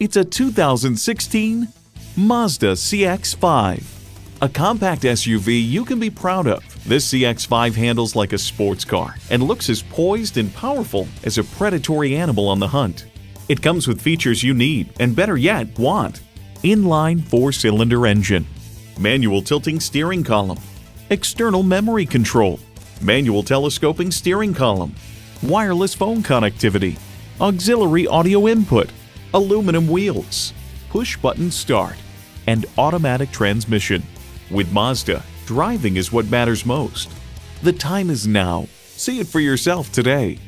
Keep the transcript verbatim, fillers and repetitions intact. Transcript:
It's a two thousand sixteen Mazda C X five, a compact S U V you can be proud of. This C X five handles like a sports car and looks as poised and powerful as a predatory animal on the hunt. It comes with features you need, and better yet, want: inline four-cylinder engine, manual tilting steering column, external memory control, manual telescoping steering column, wireless phone connectivity, auxiliary audio input, aluminum wheels, push-button start, and automatic transmission. With Mazda, driving is what matters most. The time is now. See it for yourself today.